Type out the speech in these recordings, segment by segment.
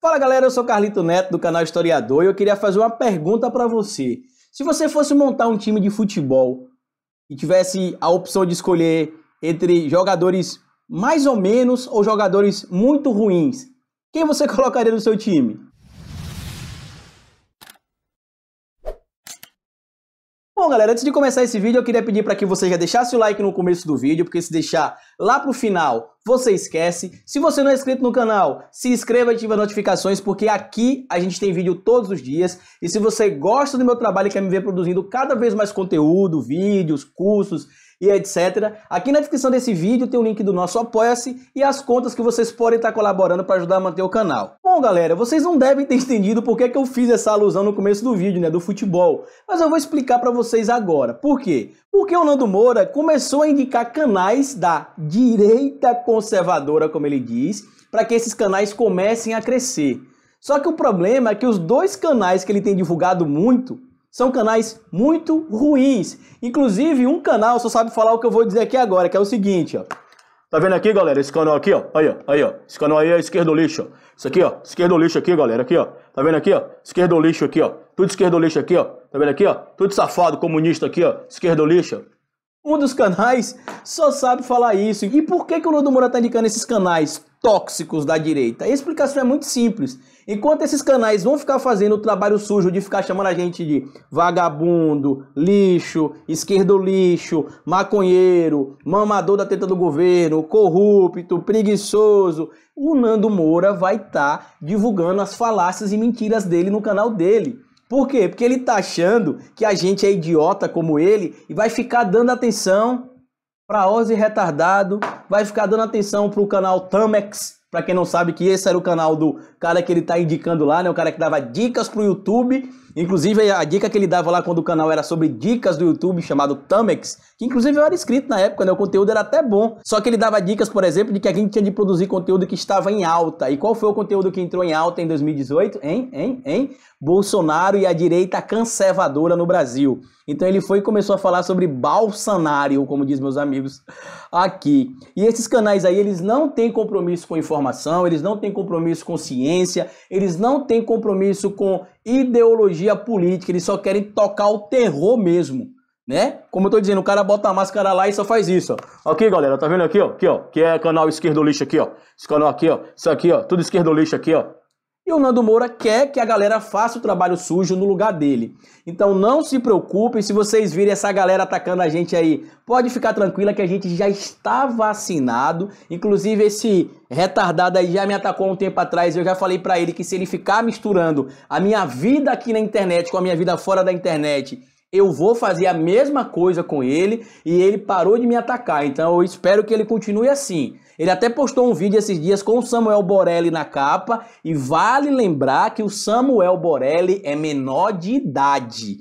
Fala galera, eu sou Carlito Neto do canal Historiador e eu queria fazer uma pergunta para você. Se você fosse montar um time de futebol e tivesse a opção de escolher entre jogadores mais ou menos ou jogadores muito ruins, quem você colocaria no seu time? Bom galera, antes de começar esse vídeo eu queria pedir para que você já deixasse o like no começo do vídeo, porque se deixar lá pro final você esquece. Se você não é inscrito no canal, se inscreva e ative as notificações, porque aqui a gente tem vídeo todos os dias. E se você gosta do meu trabalho e quer me ver produzindo cada vez mais conteúdo, vídeos, cursos e etc, aqui na descrição desse vídeo tem o link do nosso apoia-se e as contas que vocês podem estar colaborando para ajudar a manter o canal. Bom galera, vocês não devem ter entendido porque é que eu fiz essa alusão no começo do vídeo, né, do futebol, mas eu vou explicar para vocês agora. Por quê? Porque o Nando Moura começou a indicar canais da direita conservadora, como ele diz, para que esses canais comecem a crescer. Só que o problema é que os dois canais que ele tem divulgado muito são canais muito ruins. Inclusive, um canal só sabe falar o que eu vou dizer aqui agora, que é o seguinte, ó. Tá vendo aqui, galera? Esse canal aqui, ó. Aí, ó. Esse canal aí é esquerdo lixo, ó. Isso aqui, ó. Esquerdo lixo aqui, galera. Aqui, ó. Tá vendo aqui, ó? Esquerdo lixo aqui, ó. Tudo esquerdo lixo aqui, ó. Tá vendo aqui, ó? Tudo safado, comunista aqui, ó. Esquerdo lixo. Um dos canais só sabe falar isso. E por que que o Nando Moura tá indicando esses canais tóxicos da direita? A explicação é muito simples. Enquanto esses canais vão ficar fazendo o trabalho sujo de ficar chamando a gente de vagabundo, lixo, esquerdo lixo, maconheiro, mamador da teta do governo, corrupto, preguiçoso, o Nando Moura vai estar divulgando as falácias e mentiras dele no canal dele. Por quê? Porque ele tá achando que a gente é idiota como ele e vai ficar dando atenção para Ozzy retardado, vai ficar dando atenção para o canal Tamex, para quem não sabe que esse era o canal do cara que ele tá indicando lá, né? O cara que dava dicas pro YouTube, inclusive a dica que ele dava lá quando o canal era sobre dicas do YouTube, chamado Tamex, que inclusive eu era inscrito na época, né? O conteúdo era até bom, só que ele dava dicas, por exemplo, de que a gente tinha de produzir conteúdo que estava em alta. E qual foi o conteúdo que entrou em alta em 2018? Bolsonaro e a direita conservadora no Brasil. Então ele foi e começou a falar sobre Bolsonaro, como diz meus amigos aqui. E esses canais aí, eles não têm compromisso com informação, eles não têm compromisso com ciência, eles não têm compromisso com ideologia política, eles só querem tocar o terror mesmo, né? Como eu tô dizendo, o cara bota a máscara lá e só faz isso, ó. Aqui, galera, tá vendo aqui, ó? Aqui, ó, que é canal esquerdo lixo aqui, ó. Esse canal aqui, ó. Isso aqui, ó. Tudo esquerdo lixo aqui, ó. E o Nando Moura quer que a galera faça o trabalho sujo no lugar dele. Então não se preocupem, se vocês virem essa galera atacando a gente aí, pode ficar tranquila que a gente já está vacinado. Inclusive esse retardado aí já me atacou um tempo atrás, eu já falei pra ele que se ele ficar misturando a minha vida aqui na internet com a minha vida fora da internet, eu vou fazer a mesma coisa com ele, e ele parou de me atacar, então eu espero que ele continue assim. Ele até postou um vídeo esses dias com o Samuel Borelli na capa, e vale lembrar que o Samuel Borelli é menor de idade.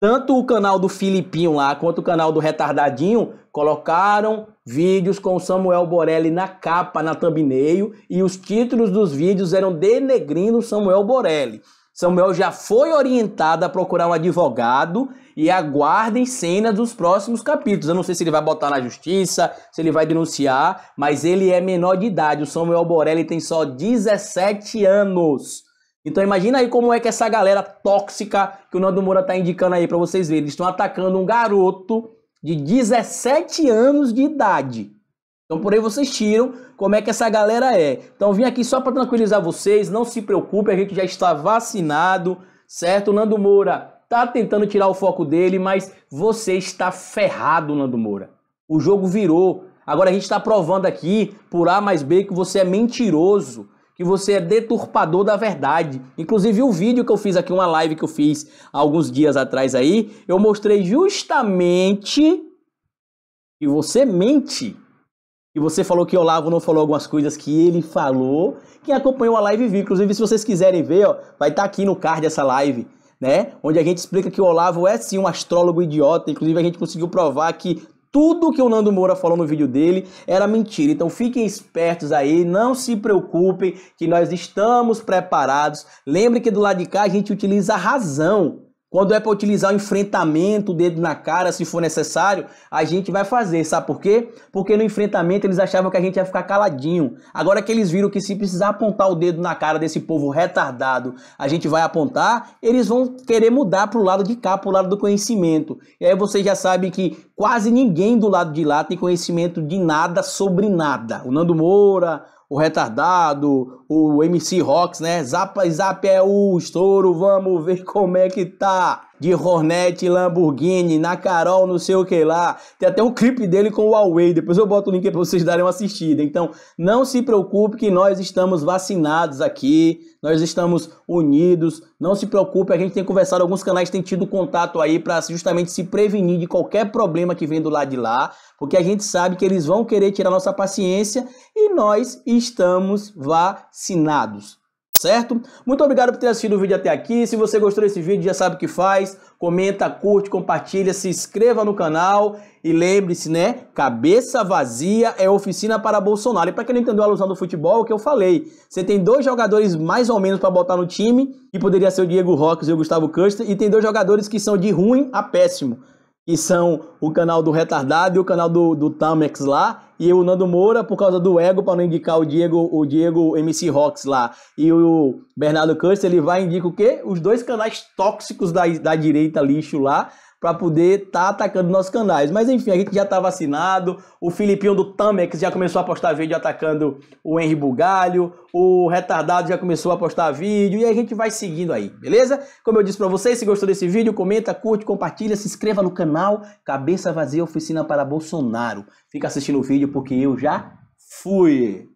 Tanto o canal do Filipinho lá, quanto o canal do Retardadinho, colocaram vídeos com o Samuel Borelli na capa, na thumbnail, e os títulos dos vídeos eram denegrindo o Samuel Borelli. Samuel já foi orientado a procurar um advogado e aguardem cenas dos próximos capítulos. Eu não sei se ele vai botar na justiça, se ele vai denunciar, mas ele é menor de idade. O Samuel Borelli tem só 17 anos. Então imagina aí como é que essa galera tóxica que o Nando Moura tá indicando aí para vocês verem. Eles estão atacando um garoto de 17 anos de idade. Então por aí vocês tiram como é que essa galera é. Então vim aqui só para tranquilizar vocês, não se preocupe, a gente já está vacinado, certo? O Nando Moura tá tentando tirar o foco dele, mas você está ferrado, Nando Moura. O jogo virou. Agora a gente está provando aqui, por A mais B, que você é mentiroso, que você é deturpador da verdade. Inclusive o vídeo que eu fiz aqui, uma live que eu fiz há alguns dias atrás aí, eu mostrei justamente que você mente. E você falou que Olavo não falou algumas coisas que ele falou. Quem acompanhou a live viu. Inclusive, se vocês quiserem ver, ó, vai estar aqui no card essa live, né? Onde a gente explica que o Olavo é sim um astrólogo idiota. Inclusive, a gente conseguiu provar que tudo que o Nando Moura falou no vídeo dele era mentira. Então fiquem espertos aí, não se preocupem que nós estamos preparados. Lembre que do lado de cá a gente utiliza a razão. Quando é para utilizar o enfrentamento, o dedo na cara, se for necessário, a gente vai fazer. Sabe por quê? Porque no enfrentamento eles achavam que a gente ia ficar caladinho. Agora que eles viram que se precisar apontar o dedo na cara desse povo retardado, a gente vai apontar, eles vão querer mudar para o lado de cá, para o lado do conhecimento. E aí você já sabe que quase ninguém do lado de lá tem conhecimento de nada sobre nada. O Nando Moura, o retardado, o MC Rocks, né? Zap Zap é o estouro, vamos ver como é que tá. De Hornet, Lamborghini, na Carol, não sei o que lá. Tem até um clipe dele com o Huawei, depois eu boto o link aí pra vocês darem uma assistida. Então, não se preocupe que nós estamos vacinados aqui, nós estamos unidos, não se preocupe, a gente tem conversado, alguns canais têm tido contato aí pra justamente se prevenir de qualquer problema que vem do lado de lá, porque a gente sabe que eles vão querer tirar nossa paciência e nós estamos vacinados. Certo? Muito obrigado por ter assistido o vídeo até aqui. Se você gostou desse vídeo, já sabe o que faz. Comenta, curte, compartilha, se inscreva no canal. E lembre-se, né? Cabeça vazia é oficina para Bolsonaro. E para quem não entendeu a alusão do futebol, é o que eu falei. Você tem dois jogadores mais ou menos para botar no time, que poderia ser o Diego Rocks e o Gustavo Custer. E tem dois jogadores que são de ruim a péssimo. Que são o canal do Retardado e o canal do Tamex lá. E o Nando Moura, por causa do ego, para não indicar o Diego MC Rocks lá. E o Bernardo Cunha, ele vai e indica o quê? Os dois canais tóxicos da direita lixo lá, para poder estar atacando nossos canais. Mas enfim, a gente já tá vacinado. O Filipinho do Tamex já começou a postar vídeo atacando o Henry Bugalho. O Retardado já começou a postar vídeo. E a gente vai seguindo aí, beleza? Como eu disse pra vocês, se gostou desse vídeo, comenta, curte, compartilha, se inscreva no canal. Cabeça Vazia Oficina para Bolsonaro. Fica assistindo o vídeo porque eu já fui.